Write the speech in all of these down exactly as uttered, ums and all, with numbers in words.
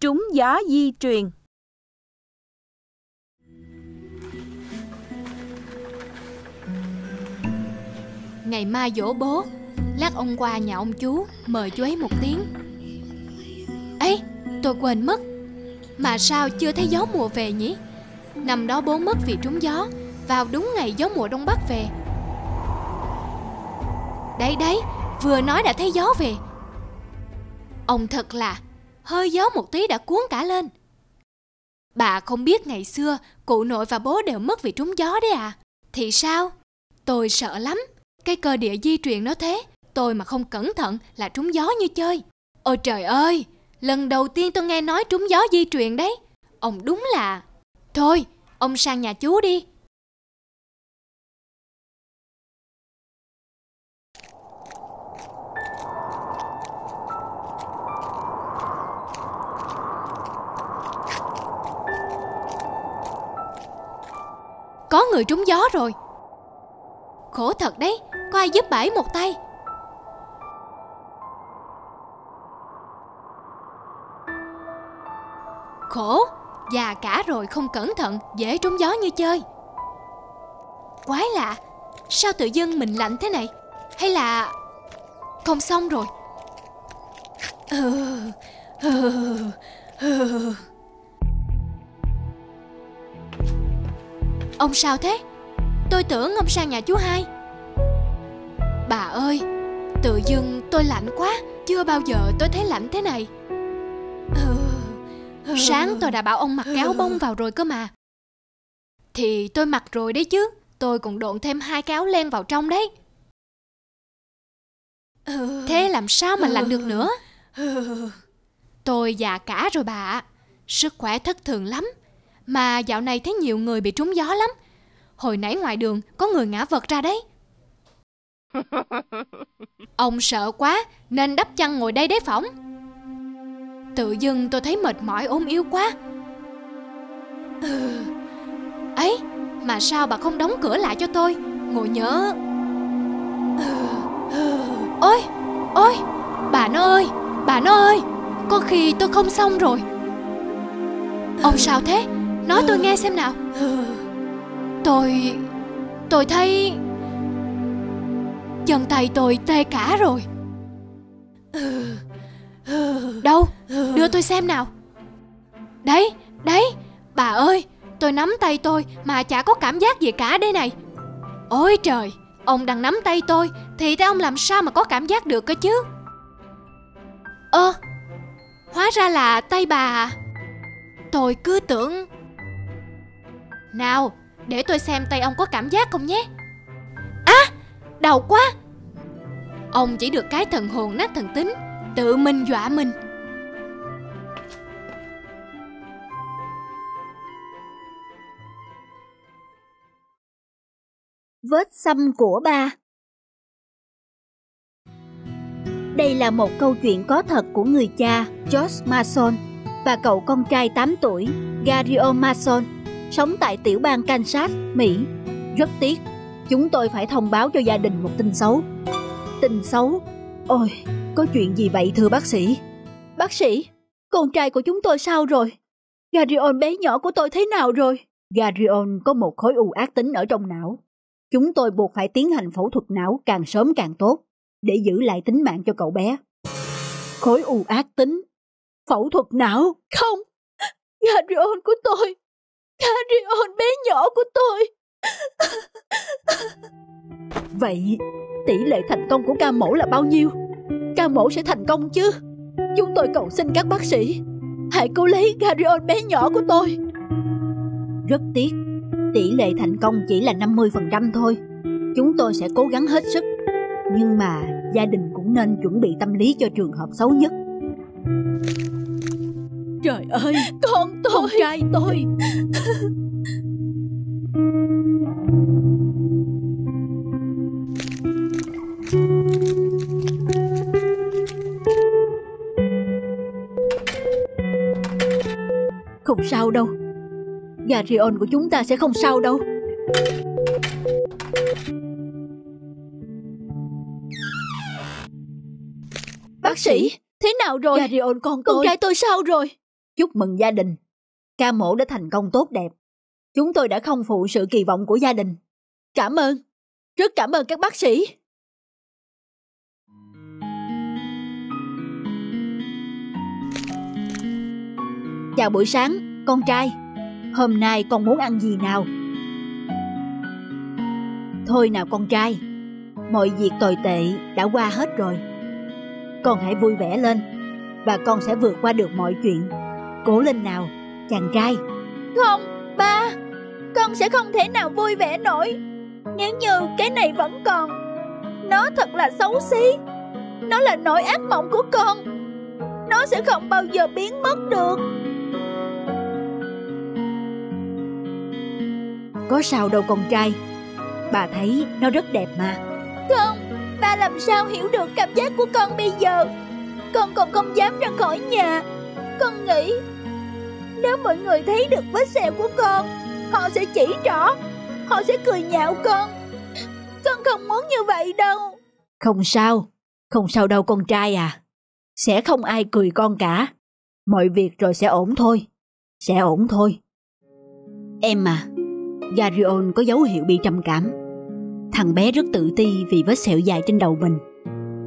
Trúng gió di truyền. Ngày mai dỗ bố, lát ông qua nhà ông chú mời chú ấy một tiếng. Ấy, tôi quên mất, mà sao chưa thấy gió mùa về nhỉ? Năm đó bố mất vì trúng gió, vào đúng ngày gió mùa Đông Bắc về. Đấy đấy, vừa nói đã thấy gió về. Ông thật là, hơi gió một tí đã cuốn cả lên. Bà không biết ngày xưa cụ nội và bố đều mất vì trúng gió đấy à? Thì sao? Tôi sợ lắm. Cái cơ địa di truyền nó thế. Tôi mà không cẩn thận là trúng gió như chơi. Ôi trời ơi, lần đầu tiên tôi nghe nói trúng gió di truyền đấy. Ông đúng là... Thôi, ông sang nhà chú đi. Có người trúng gió rồi. Khổ thật đấy, có ai giúp bà ấy một tay. Khổ, già cả rồi không cẩn thận, dễ trúng gió như chơi. Quái lạ, sao tự dưng mình lạnh thế này? Hay là... không xong rồi. Ừ, ừ, ừ. Ông sao thế? Tôi tưởng ông sang nhà chú hai. Bà ơi, tự dưng tôi lạnh quá. Chưa bao giờ tôi thấy lạnh thế này. Sáng tôi đã bảo ông mặc áo bông vào rồi cơ mà. Thì tôi mặc rồi đấy chứ. Tôi còn độn thêm hai cái áo len vào trong đấy. Thế làm sao mà lạnh được nữa? Tôi già cả rồi bà ạ. Sức khỏe thất thường lắm. Mà dạo này thấy nhiều người bị trúng gió lắm. Hồi nãy ngoài đường có người ngã vật ra đấy. Ông sợ quá nên đắp chăn ngồi đây để phỏng. Tự dưng tôi thấy mệt mỏi ốm yếu quá. Ừ. Ấy, mà sao bà không đóng cửa lại cho tôi? Ngồi nhớ. Ừ. Ôi, ôi, bà nó ơi, bà nó ơi, có khi tôi không xong rồi. Ông sao thế? Nói tôi nghe xem nào. Tôi... tôi thấy... chân tay tôi tê cả rồi. Đâu? Đưa tôi xem nào. Đấy, đấy. Bà ơi, tôi nắm tay tôi mà chả có cảm giác gì cả đây này. Ôi trời, ông đang nắm tay tôi thì tay ông làm sao mà có cảm giác được cơ chứ? Ơ, ờ, hóa ra là tay bà à? Tôi cứ tưởng... Nào, để tôi xem tay ông có cảm giác không nhé. Á, đau quá. Ông chỉ được cái thần hồn nát thần tính, tự mình dọa mình. Vết xăm của ba. Đây là một câu chuyện có thật của người cha George Mason và cậu con trai tám tuổi Gary Mason, sống tại tiểu bang Kansas, Mỹ. Rất tiếc, chúng tôi phải thông báo cho gia đình một tin xấu. Tin xấu? Ôi, có chuyện gì vậy thưa bác sĩ? Bác sĩ, con trai của chúng tôi sao rồi? Garyon bé nhỏ của tôi thế nào rồi? Garyon có một khối u ác tính ở trong não. Chúng tôi buộc phải tiến hành phẫu thuật não càng sớm càng tốt để giữ lại tính mạng cho cậu bé. Khối u ác tính? Phẫu thuật não? Không, Garyon của tôi, Garyon bé nhỏ của tôi. Vậy tỷ lệ thành công của ca mổ là bao nhiêu? Ca mổ sẽ thành công chứ? Chúng tôi cầu xin các bác sĩ, hãy cứu lấy Garyon bé nhỏ của tôi. Rất tiếc, tỷ lệ thành công chỉ là năm mươi phần trăm thôi. Chúng tôi sẽ cố gắng hết sức, nhưng mà gia đình cũng nên chuẩn bị tâm lý cho trường hợp xấu nhất. Trời ơi, con tôi, con trai tôi. Không sao đâu, Garyon của chúng ta sẽ không sao đâu. Bác sĩ, thế nào rồi? Garyon con tôi, con trai tôi sao rồi? Chúc mừng gia đình, ca mổ đã thành công tốt đẹp. Chúng tôi đã không phụ sự kỳ vọng của gia đình. Cảm ơn, rất cảm ơn các bác sĩ. Chào buổi sáng, con trai. Hôm nay con muốn ăn gì nào? Thôi nào con trai, mọi việc tồi tệ đã qua hết rồi. Con hãy vui vẻ lên và con sẽ vượt qua được mọi chuyện. Cố lên nào, chàng trai. Không, ba, con sẽ không thể nào vui vẻ nổi nếu như cái này vẫn còn. Nó thật là xấu xí. Nó là nỗi ác mộng của con. Nó sẽ không bao giờ biến mất được. Có sao đâu con trai, bà thấy nó rất đẹp mà. Không, ba làm sao hiểu được cảm giác của con bây giờ. Con còn không dám ra khỏi nhà. Con nghĩ nếu mọi người thấy được vết sẹo của con, họ sẽ chỉ rõ, họ sẽ cười nhạo con. Con không muốn như vậy đâu. Không sao, không sao đâu con trai à. Sẽ không ai cười con cả. Mọi việc rồi sẽ ổn thôi. Sẽ ổn thôi. Em à, Garion có dấu hiệu bị trầm cảm. Thằng bé rất tự ti vì vết sẹo dài trên đầu mình.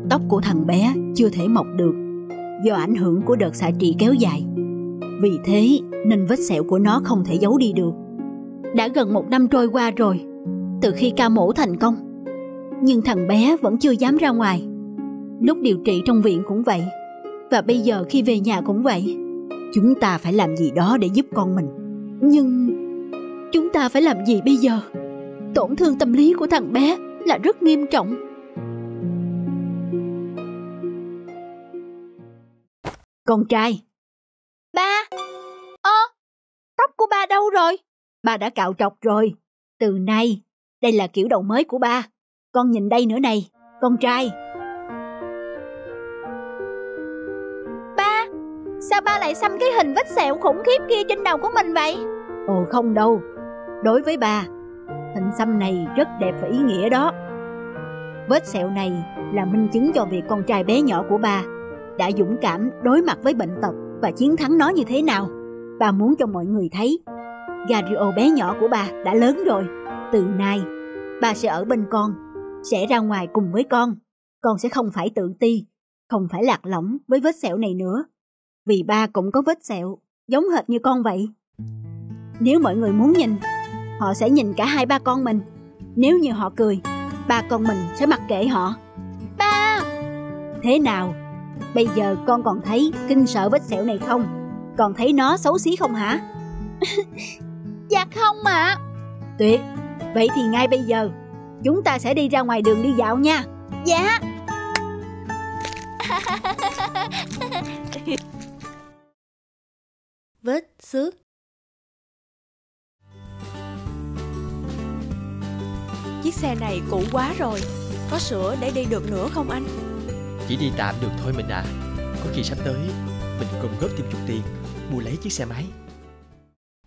Tóc của thằng bé chưa thể mọc được do ảnh hưởng của đợt xạ trị kéo dài. Vì thế nên vết sẹo của nó không thể giấu đi được. Đã gần một năm trôi qua rồi từ khi ca mổ thành công, nhưng thằng bé vẫn chưa dám ra ngoài. Lúc điều trị trong viện cũng vậy, và bây giờ khi về nhà cũng vậy. Chúng ta phải làm gì đó để giúp con mình. Nhưng chúng ta phải làm gì bây giờ? Tổn thương tâm lý của thằng bé là rất nghiêm trọng. Con trai. Ba. Ơ, tóc của ba đâu rồi? Ba đã cạo trọc rồi. Từ nay, đây là kiểu đầu mới của ba. Con nhìn đây nữa này, con trai. Ba, sao ba lại xăm cái hình vết sẹo khủng khiếp kia trên đầu của mình vậy? Ồ không đâu, đối với ba, hình xăm này rất đẹp và ý nghĩa đó. Vết sẹo này là minh chứng cho việc con trai bé nhỏ của ba đã dũng cảm đối mặt với bệnh tật và chiến thắng nó như thế nào. Ba muốn cho mọi người thấy Gario bé nhỏ của ba đã lớn rồi. Từ nay, ba sẽ ở bên con, sẽ ra ngoài cùng với con. Con sẽ không phải tự ti, không phải lạc lõng với vết sẹo này nữa. Vì ba cũng có vết sẹo, giống hệt như con vậy. Nếu mọi người muốn nhìn, họ sẽ nhìn cả hai ba con mình. Nếu như họ cười, ba con mình sẽ mặc kệ họ. Ba! Thế nào? Bây giờ con còn thấy kinh sợ vết sẹo này không? Còn thấy nó xấu xí không hả? Dạ không ạ. Tuyệt! Vậy thì ngay bây giờ chúng ta sẽ đi ra ngoài đường đi dạo nha. Dạ. Vết xước. Chiếc xe này cũ quá rồi. Có sửa để đi được nữa không anh? Chỉ đi tạm được thôi mình à. Có khi sắp tới mình gom góp thêm chút tiền mua lấy chiếc xe máy.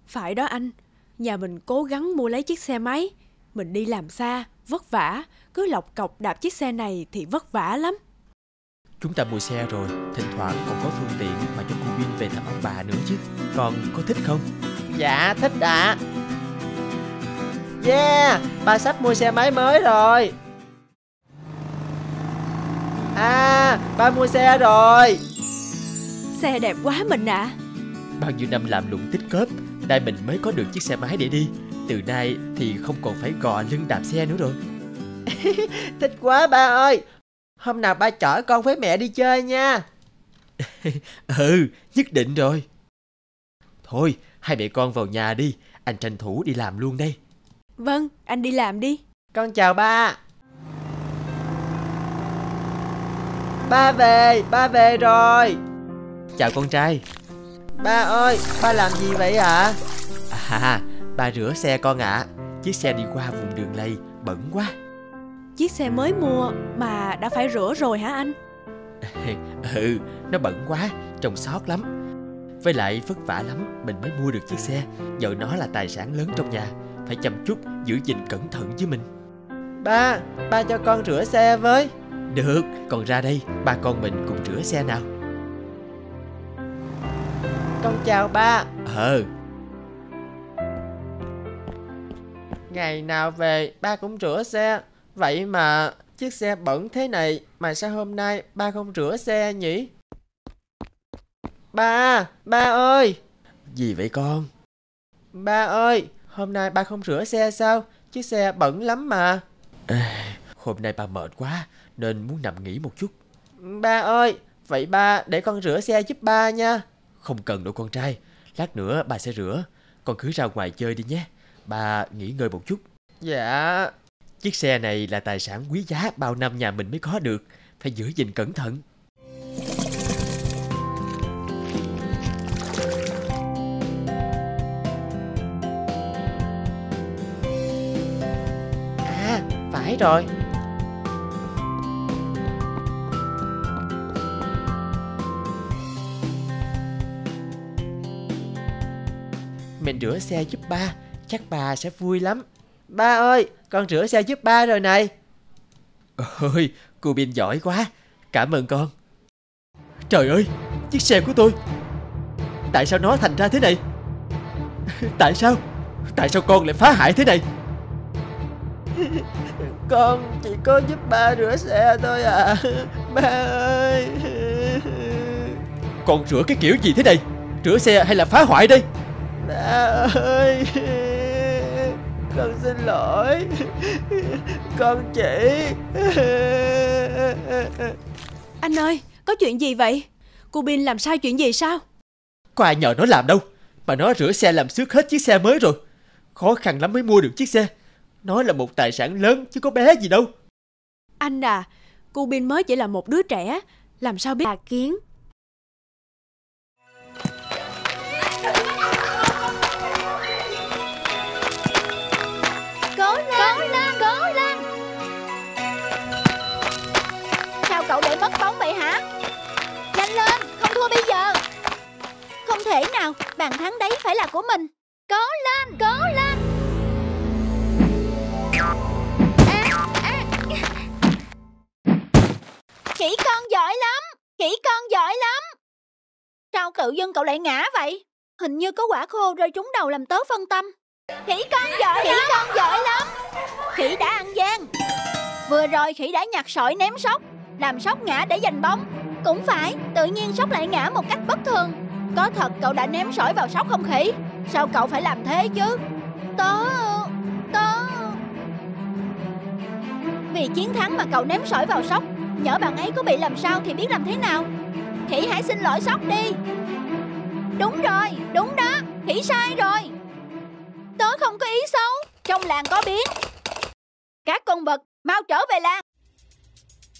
Phải đó anh. Nhà mình cố gắng mua lấy chiếc xe máy. Mình đi làm xa, vất vả. Cứ lọc cọc đạp chiếc xe này thì vất vả lắm. Chúng ta mua xe rồi, thỉnh thoảng còn có phương tiện mà cho cô Vin về thăm ông bà nữa chứ. Con có thích không? Dạ thích ạ. Yeah, ba sắp mua xe máy mới rồi. À, ba mua xe rồi. Xe đẹp quá mình ạ. À. Bao nhiêu năm làm lụng tích cóp, nay mình mới có được chiếc xe máy để đi. Từ nay thì không còn phải gò lưng đạp xe nữa rồi. Thích quá ba ơi. Hôm nào ba chở con với mẹ đi chơi nha. Ừ, nhất định rồi. Thôi, hai mẹ con vào nhà đi. Anh tranh thủ đi làm luôn đây. Vâng, anh đi làm đi. Con chào ba. Ba về, ba về rồi. Chào con trai. Ba ơi, ba làm gì vậy ạ? À? À, ba rửa xe con ạ. À. Chiếc xe đi qua vùng đường lầy, bẩn quá. Chiếc xe mới mua mà đã phải rửa rồi hả anh? Ừ, nó bẩn quá, trông xót lắm. Với lại vất vả lắm, mình mới mua được chiếc xe. Giờ nó là tài sản lớn trong nhà. Phải chăm chút, giữ gìn cẩn thận với mình. Ba, ba cho con rửa xe với. Được, con ra đây, ba con mình cùng rửa xe nào. Con chào ba. Ờ. Ngày nào về ba cũng rửa xe. Vậy mà chiếc xe bẩn thế này mà sao hôm nay ba không rửa xe nhỉ? Ba, ba ơi. Gì vậy con? Ba ơi, hôm nay ba không rửa xe sao? Chiếc xe bẩn lắm mà. À, hôm nay ba mệt quá nên muốn nằm nghỉ một chút. Ba ơi, vậy ba để con rửa xe giúp ba nha. Không cần đâu con trai, lát nữa ba sẽ rửa. Con cứ ra ngoài chơi đi nhé, ba nghỉ ngơi một chút. Dạ. Chiếc xe này là tài sản quý giá bao năm nhà mình mới có được, phải giữ gìn cẩn thận. À, phải rồi. Mình rửa xe giúp ba, chắc ba sẽ vui lắm. Ba ơi, con rửa xe giúp ba rồi này. Ôi, cô Bin giỏi quá. Cảm ơn con. Trời ơi, chiếc xe của tôi. Tại sao nó thành ra thế này? Tại sao? Tại sao con lại phá hại thế này? Con chỉ có giúp ba rửa xe thôi à. Ba ơi. Con rửa cái kiểu gì thế này? Rửa xe hay là phá hoại đây? Ba ơi, con xin lỗi. Con chỉ. Anh ơi, có chuyện gì vậy? Cô Bin làm sai chuyện gì sao? Có ai nhờ nó làm đâu, mà nó rửa xe làm xước hết chiếc xe mới rồi. Khó khăn lắm mới mua được chiếc xe. Nó là một tài sản lớn chứ có bé gì đâu. Anh à, cô Bin mới chỉ là một đứa trẻ, làm sao biết là kiến. Cậu để mất bóng vậy hả? Nhanh lên, không thua bây giờ. Không thể nào, bàn thắng đấy phải là của mình. Cố lên, cố lên. À, à. Chỉ con giỏi lắm, chỉ con giỏi lắm. Sao cậu dân cậu lại ngã vậy? Hình như có quả khô rơi trúng đầu làm tớ phân tâm. Khỉ con giỏi, khỉ con giỏi lắm. Khỉ đã ăn gian. Vừa rồi khỉ đã nhặt sỏi ném sóc, làm sóc ngã để giành bóng. Cũng phải, tự nhiên sóc lại ngã một cách bất thường. Có thật cậu đã ném sỏi vào sóc không khỉ? Sao cậu phải làm thế chứ? Tớ... tớ... Vì chiến thắng mà cậu ném sỏi vào sóc. Nhỡ bạn ấy có bị làm sao thì biết làm thế nào. Khỉ hãy xin lỗi sóc đi. Đúng rồi, đúng đó, khỉ sai rồi. Tớ không có ý xấu. Trong làng có biến. Các con vật mau trở về làng.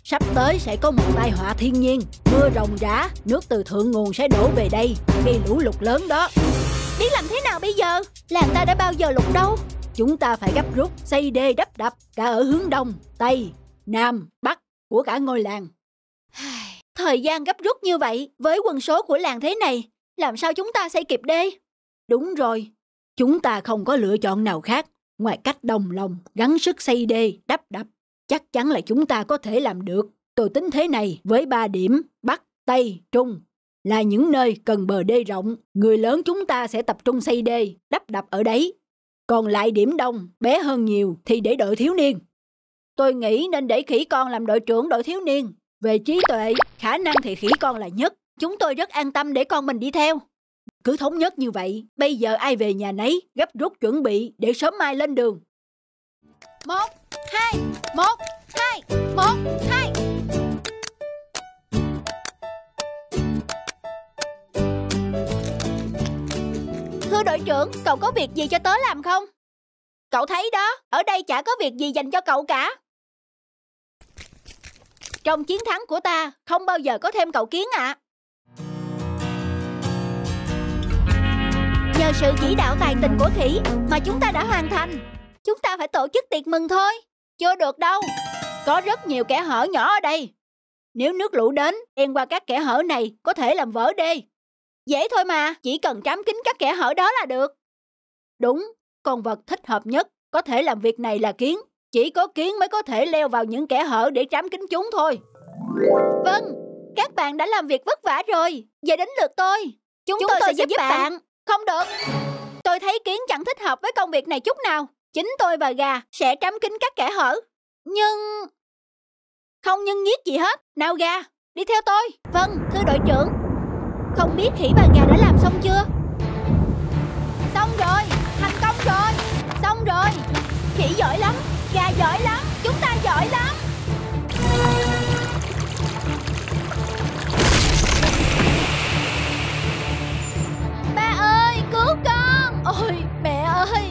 Sắp tới sẽ có một tai họa thiên nhiên. Mưa ròng rã, nước từ thượng nguồn sẽ đổ về đây, gây lũ lụt lớn đó. Biết làm thế nào bây giờ? Làng ta đã bao giờ lụt đâu. Chúng ta phải gấp rút, xây đê đắp đập, cả ở hướng đông, tây, nam, bắc của cả ngôi làng. Thời gian gấp rút như vậy, với quân số của làng thế này, làm sao chúng ta xây kịp đê? Đúng rồi, chúng ta không có lựa chọn nào khác ngoài cách đồng lòng, gắng sức xây đê, đắp đập. Chắc chắn là chúng ta có thể làm được. Tôi tính thế này với ba điểm Bắc, Tây, Trung là những nơi cần bờ đê rộng. Người lớn chúng ta sẽ tập trung xây đê, đắp đập ở đấy. Còn lại điểm Đông, bé hơn nhiều thì để đội thiếu niên. Tôi nghĩ nên để khỉ con làm đội trưởng đội thiếu niên. Về trí tuệ, khả năng thì khỉ con là nhất. Chúng tôi rất an tâm để con mình đi theo. Cứ thống nhất như vậy, bây giờ ai về nhà nấy, gấp rút chuẩn bị để sớm mai lên đường. Một, hai, một, hai, một, hai. Thưa đội trưởng, cậu có việc gì cho tớ làm không? Cậu thấy đó, ở đây chả có việc gì dành cho cậu cả. Trong chiến thắng của ta, không bao giờ có thêm cậu Kiến ạ. Nhờ sự chỉ đạo tài tình của khỉ mà chúng ta đã hoàn thành. Chúng ta phải tổ chức tiệc mừng thôi. Chưa được đâu. Có rất nhiều kẻ hở nhỏ ở đây. Nếu nước lũ đến, len qua các kẻ hở này có thể làm vỡ đê. Dễ thôi mà, chỉ cần trám kín các kẻ hở đó là được. Đúng, con vật thích hợp nhất có thể làm việc này là kiến. Chỉ có kiến mới có thể leo vào những kẻ hở để trám kín chúng thôi. Vâng, các bạn đã làm việc vất vả rồi. Giờ đến lượt tôi. Chúng, Chúng tôi, tôi sẽ, sẽ giúp bạn. bạn Không được. Tôi thấy kiến chẳng thích hợp với công việc này chút nào. Chính tôi và gà sẽ cắm kín các kẻ hở. Nhưng... Không nhân nhiết gì hết. Nào gà, đi theo tôi. Vâng, thưa đội trưởng. Không biết khỉ và gà đã làm xong chưa? Xong rồi, thành công rồi. Xong rồi. Khỉ giỏi lắm, gà giỏi lắm, chúng ta giỏi lắm. Ba ơi, cứu con. Ôi, mẹ ơi.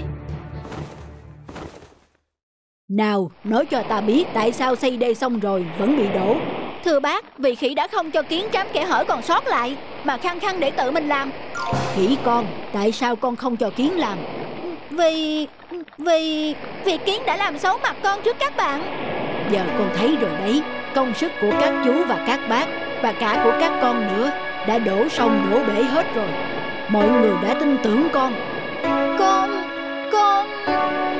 Nào, nói cho ta biết tại sao xây đê xong rồi vẫn bị đổ. Thưa bác, vì khỉ đã không cho kiến trám kẻ hở còn sót lại, mà khăng khăng để tự mình làm. Khỉ con, tại sao con không cho kiến làm? Vì... Vì... Vì kiến đã làm xấu mặt con trước các bạn. Giờ con thấy rồi đấy. Công sức của các chú và các bác, và cả của các con nữa, đã đổ sông đổ bể hết rồi. Mọi người đã tin tưởng con. Con... Con...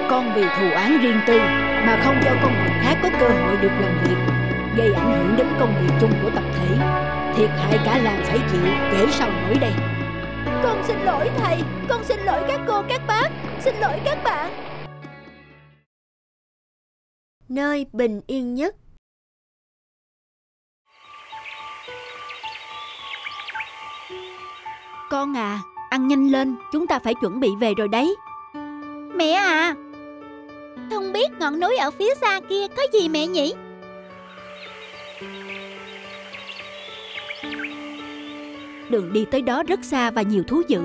Con vì thù án riêng tư mà không cho con người khác có cơ hội được làm việc, gây ảnh hưởng đến công việc chung của tập thể. Thiệt hại cả làng phải chịu, kể sao nổi đây. Con xin lỗi thầy, con xin lỗi các cô các bác, xin lỗi các bạn. Nơi bình yên nhất. Con à, ăn nhanh lên, chúng ta phải chuẩn bị về rồi đấy. Mẹ à, không biết ngọn núi ở phía xa kia có gì mẹ nhỉ? Đường đi tới đó rất xa và nhiều thú dữ.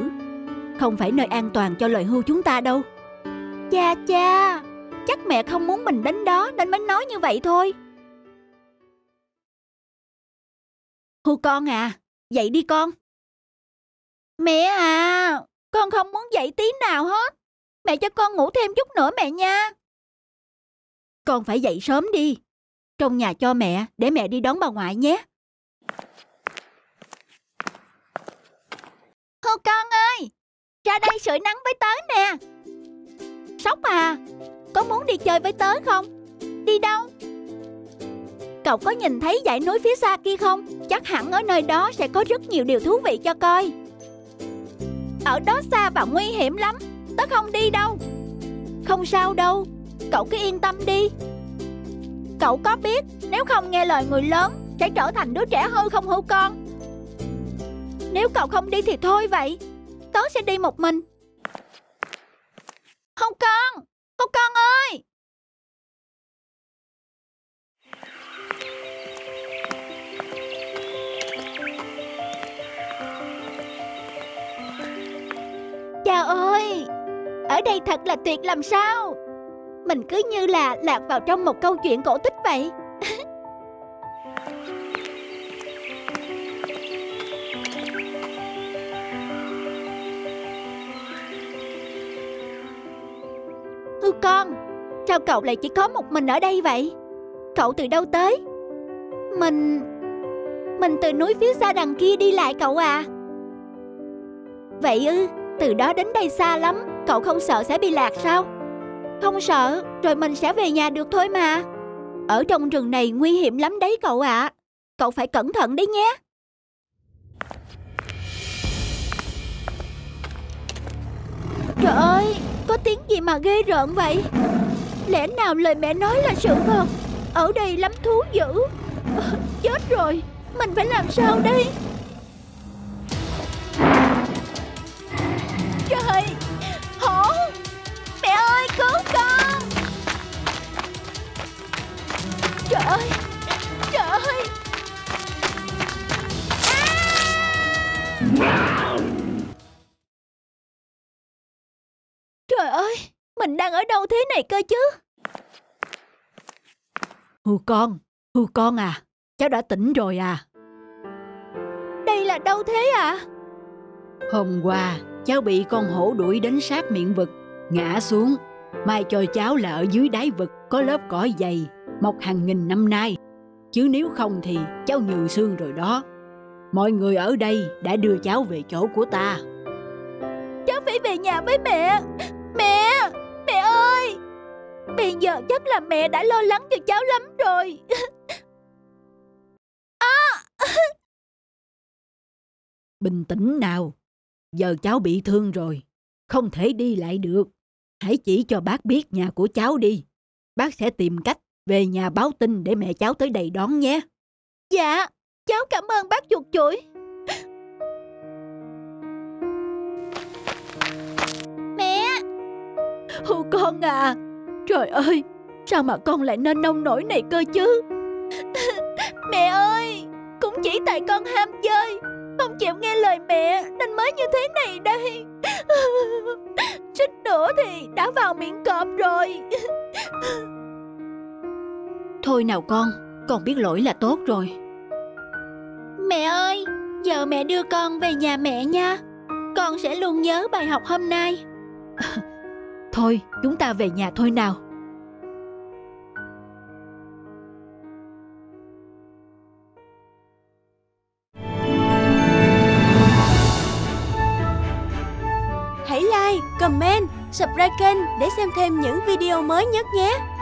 Không phải nơi an toàn cho loài hươu chúng ta đâu. Cha cha, chắc mẹ không muốn mình đến đó nên mới nói như vậy thôi. Hươu con à, dậy đi con. Mẹ à, con không muốn dậy tí nào hết. Mẹ cho con ngủ thêm chút nữa mẹ nha. Con phải dậy sớm đi. Trong nhà cho mẹ, để mẹ đi đón bà ngoại nhé. Hươu con ơi, ra đây sưởi nắng với tớ nè. Sóc à, có muốn đi chơi với tớ không? Đi đâu? Cậu có nhìn thấy dãy núi phía xa kia không? Chắc hẳn ở nơi đó sẽ có rất nhiều điều thú vị cho coi. Ở đó xa và nguy hiểm lắm, tớ không đi đâu. Không sao đâu, cậu cứ yên tâm đi. Cậu có biết nếu không nghe lời người lớn sẽ trở thành đứa trẻ hư không hữu con? Nếu cậu không đi thì thôi vậy, tớ sẽ đi một mình. Hươu con, hươu con ơi. Cha ơi, ở đây thật là tuyệt làm sao. Mình cứ như là lạc vào trong một câu chuyện cổ tích vậy. Hươu con, sao cậu lại chỉ có một mình ở đây vậy? Cậu từ đâu tới? Mình... Mình từ núi phía xa đằng kia đi lại cậu à. Vậy ư, từ đó đến đây xa lắm, cậu không sợ sẽ bị lạc sao? Không sợ, rồi mình sẽ về nhà được thôi mà. Ở trong rừng này nguy hiểm lắm đấy cậu ạ. À. Cậu phải cẩn thận đấy nhé. Trời ơi, có tiếng gì mà ghê rợn vậy? Lẽ nào lời mẹ nói là sự thật? Ở đây lắm thú dữ. Chết rồi, mình phải làm sao đây? Trời, hổ. Mẹ ơi, cứu con. Trời ơi, trời ơi. À! Trời ơi, mình đang ở đâu thế này cơ chứ? Hươu con, hươu con à, cháu đã tỉnh rồi à? Đây là đâu thế à? Hôm qua cháu bị con hổ đuổi đến sát miệng vực, ngã xuống. Mai cho cháu là ở dưới đáy vực có lớp cỏ dày, mọc hàng nghìn năm nay, chứ nếu không thì cháu nhừ xương rồi đó. Mọi người ở đây đã đưa cháu về chỗ của ta. Cháu phải về nhà với mẹ. Mẹ, mẹ ơi. Bây giờ chắc là mẹ đã lo lắng cho cháu lắm rồi. À. Bình tĩnh nào, giờ cháu bị thương rồi, không thể đi lại được. Hãy chỉ cho bác biết nhà của cháu đi. Bác sẽ tìm cách về nhà báo tin để mẹ cháu tới đây đón nhé. Dạ, cháu cảm ơn bác chuột chuỗi. Mẹ! Ô con à! Trời ơi! Sao mà con lại nên nông nổi này cơ chứ? Mẹ ơi! Cũng chỉ tại con ham chơi, không chịu nghe lời mẹ nên mới như thế này đây. Suýt nữa thì đã vào miệng cọp rồi. Thôi nào con, con biết lỗi là tốt rồi. Mẹ ơi, giờ mẹ đưa con về nhà mẹ nha. Con sẽ luôn nhớ bài học hôm nay. Thôi, chúng ta về nhà thôi nào. Hãy like, comment, subscribe kênh để xem thêm những video mới nhất nhé.